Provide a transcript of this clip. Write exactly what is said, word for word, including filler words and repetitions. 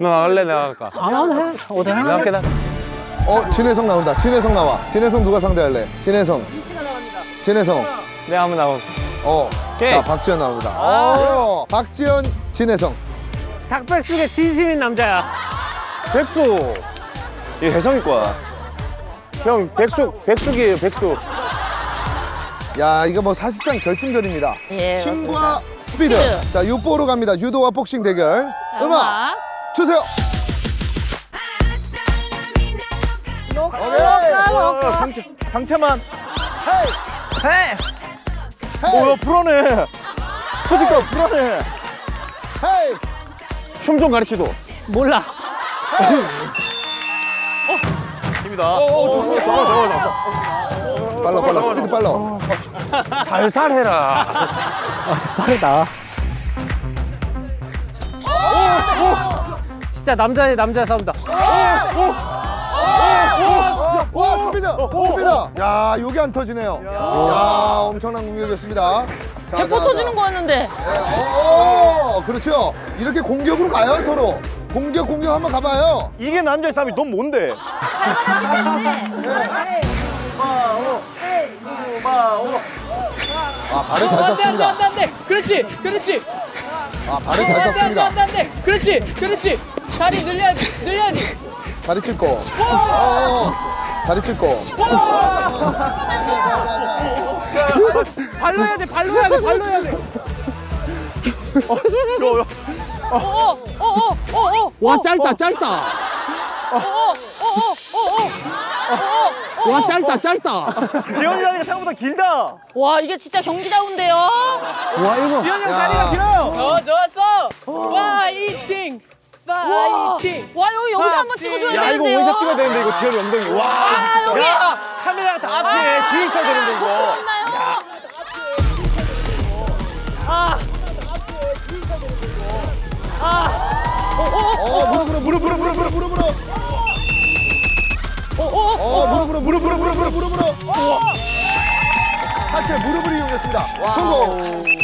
나 나갈래, 내가 갈까? 안 할래. 어디 나갈게, 나. 어, 진해성 나온다. 진해성 나와. 진해성 누가 상대할래? 진해성. 진씨가 나갑니다. 진해성. 내가 한번 나온. 어. 오케이. 자, 박지현 나옵니다. 아 오, 박지현, 진해성. 닭백숙의 진심인 남자야. 백숙. 이게 혜성이 거야. 형, 백숙, 백숙이에요, 백숙. 야, 이거 뭐 사실상 결승전입니다. 예, 힘과 스피드. 스피드. 자, 육보로 갑니다. 유도와 복싱 대결. 자, 음악 주세요. 오케이. 어, 상체, 상체만. 헤이. 헤이. 오, 야, 불안해. 포식가 불안해. 헤이. 춤 좀 가르치도. 몰라. 어. 힘이다. 오, 잠깐, 잠깐, 잠깐. 빨라, 빨라, 스피드 빨라. 어, 살살 해라. 아, 진짜 빠르다. 오, 오. 진짜 남자의 남자 싸운다. 오, 오. 오, 오. 와, 스피드, 스피드. 야, 요게 안 터지네요. 야, 야 엄청난 공격이었습니다. 백포 터지는 거였는데. 오, 그렇죠. 이렇게 공격으로 가요, 서로. 공격, 공격 한번 가봐요. 이게 남자의 싸움이 넌 뭔데? 아, 발을 잘 잡습니다. 안 돼, 안 돼, 안 돼. 그렇지, 그렇지. 아, 발을 잘 잡습니다. 안 돼, 안 돼, 안 돼. 그렇지, 그렇지. 다리 늘려야지, 늘려야지. 다리 찢고. 어, 다리 찢고. 발로 해야 돼, 발로 해야 돼, 발로 해야 돼. 어, 어, 어, 어, 어. 와, 짧다, 짧다. 어, 어, 어, 어, 어. 와, 짧다, 짧다. 지현이 다리가 생각보다 길다. 와, 이게 진짜 경기다운데요. 와, 이거. 지현이 형 다리가 길어요. 어, 좋았어. 파이팅, 파이팅. 와, 여기 영상 한번 찍어줘야 되는데. 야, 이거 원샷 찍어야 되는데, 이거 지현이 엉덩이. 와, 와 야, 카메라가 다 앞에 아, 뒤에 있어야 되는데, 이거. 야. 아, 아, 어, 무릎, 무릎, 무릎, 무릎, 무릎, 무릎, 무릎. 어, 무릎으로, 무릎으로, 무릎으로, 무릎으로. 하체 무릎을 이용했습니다. 성공.